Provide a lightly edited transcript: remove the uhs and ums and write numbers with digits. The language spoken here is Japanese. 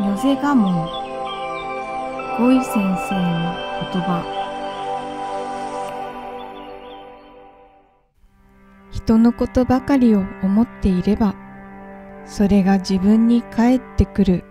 よぜがもん五位先生の言葉。人のことばかりを思っていれば、それが自分に返ってくる